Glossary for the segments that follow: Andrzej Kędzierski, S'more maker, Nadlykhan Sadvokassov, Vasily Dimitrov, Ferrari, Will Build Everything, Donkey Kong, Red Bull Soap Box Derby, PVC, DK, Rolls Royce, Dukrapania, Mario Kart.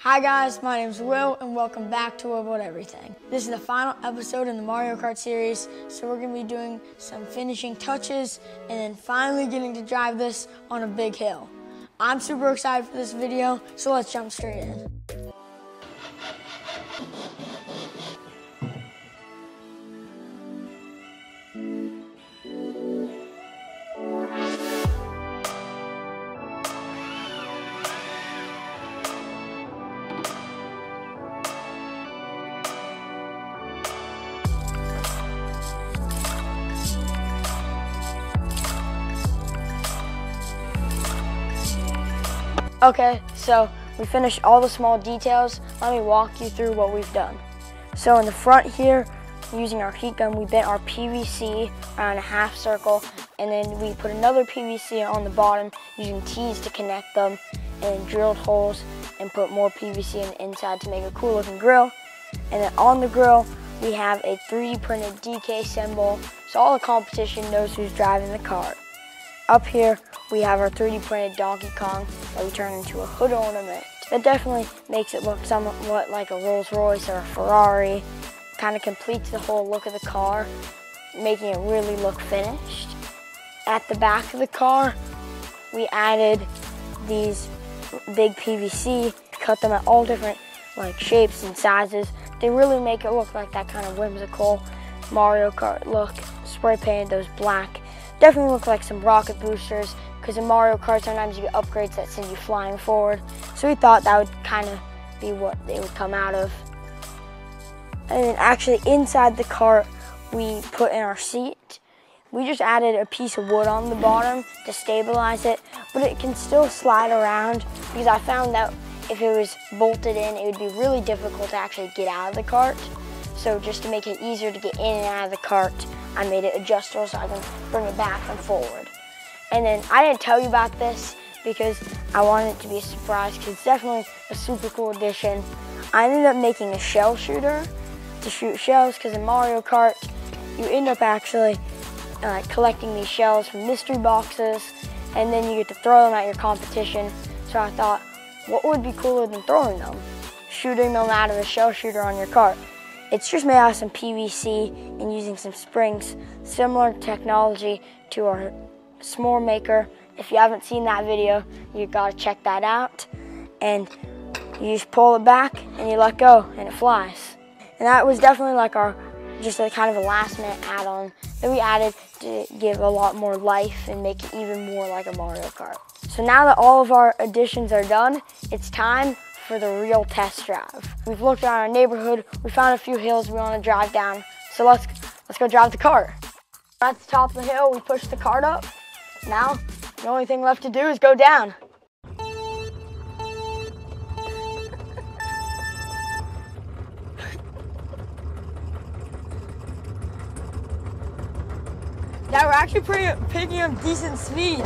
Hi guys, my name's Will and welcome back to Will Build Everything. This is the final episode in the Mario Kart series, so we're gonna be doing some finishing touches and then finally getting to drive this on a big hill. I'm super excited for this video, so let's jump straight in. Okay, so we finished all the small details. Let me walk you through what we've done. So in the front here, using our heat gun, we bent our PVC around a half circle, and then we put another PVC on the bottom using T's to connect them, and drilled holes and put more PVC on the inside to make a cool looking grill. And then on the grill, we have a 3D printed DK symbol, so all the competition knows who's driving the car. Up here, we have our 3D printed Donkey Kong that we turn into a hood ornament. That definitely makes it look somewhat like a Rolls Royce or a Ferrari. Kind of completes the whole look of the car, making it really look finished. At the back of the car, we added these big PVC, cut them at all different shapes and sizes. They really make it look like that kind of whimsical Mario Kart look. Spray painted those black. Definitely look like some rocket boosters, because in Mario Kart sometimes you get upgrades that send you flying forward. So we thought that would kind of be what they would come out of. And then actually inside the cart, we put in our seat. We just added a piece of wood on the bottom to stabilize it, but it can still slide around, because I found that if it was bolted in, it would be really difficult to actually get out of the cart. So just to make it easier to get in and out of the cart, I made it adjustable so I can bring it back and forward. And then I didn't tell you about this because I wanted it to be a surprise, because it's definitely a super cool addition. I ended up making a shell shooter to shoot shells, because in Mario Kart, you end up actually collecting these shells from mystery boxes, and then you get to throw them at your competition. So I thought, what would be cooler than throwing them? Shooting them out of a shell shooter on your cart. It's just made out of some PVC and using some springs, similar technology to our S'more maker. If you haven't seen that video, you gotta check that out. And you just pull it back and you let go and it flies. And that was definitely like our, just a kind of a last minute add-on that we added to give a lot more life and make it even more like a Mario Kart. So now that all of our additions are done, it's time for the real test drive. We've looked around our neighborhood, we found a few hills we want to drive down, so let's go drive the cart. We're at the top of the hill, we pushed the cart up. Now, the only thing left to do is go down. Now we're actually picking up decent speed.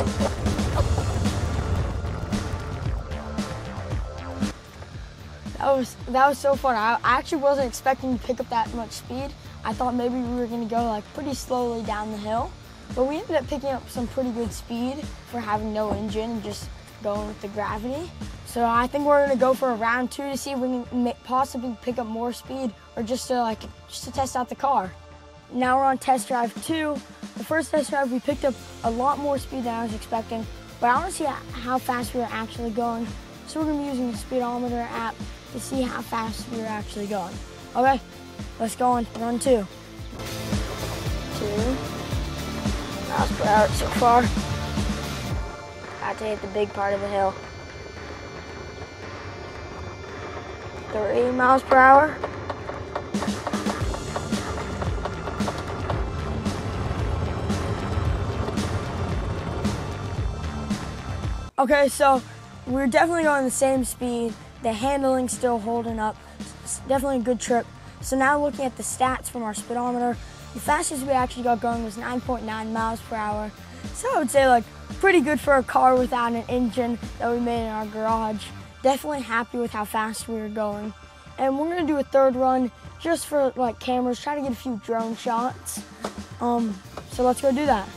That was so fun. I actually wasn't expecting to pick up that much speed. I thought maybe we were gonna go pretty slowly down the hill, but we ended up picking up some pretty good speed for having no engine and just going with the gravity. So I think we're gonna go for a round two to see if we can possibly pick up more speed, or just to test out the car. Now we're on test drive two. The first test drive we picked up a lot more speed than I was expecting, but I wanna see how fast we were actually going. So we're gonna be using the speedometer app to see how fast we're actually going. Okay, let's go on run two. 2 miles per hour so far. About to hit the big part of the hill. 3 miles per hour. 3. Okay, so we're definitely going the same speed. The handling's still holding up. It's definitely a good trip. So now looking at the stats from our speedometer, the fastest we actually got going was 9.9 miles per hour. So I would say pretty good for a car without an engine that we made in our garage. Definitely happy with how fast we were going. And we're gonna do a third run just for cameras, try to get a few drone shots. So let's go do that.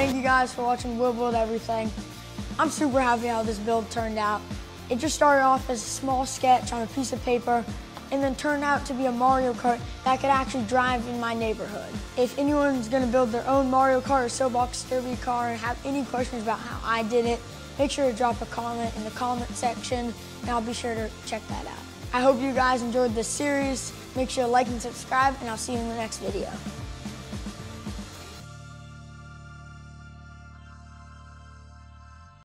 Thank you guys for watching Will Build Everything. I'm super happy how this build turned out. It just started off as a small sketch on a piece of paper and then turned out to be a Mario Kart that could actually drive in my neighborhood. If anyone's gonna build their own Mario Kart or Soapbox Derby car and have any questions about how I did it, make sure to drop a comment in the comment section and I'll be sure to check that out. I hope you guys enjoyed this series. Make sure to like and subscribe and I'll see you in the next video.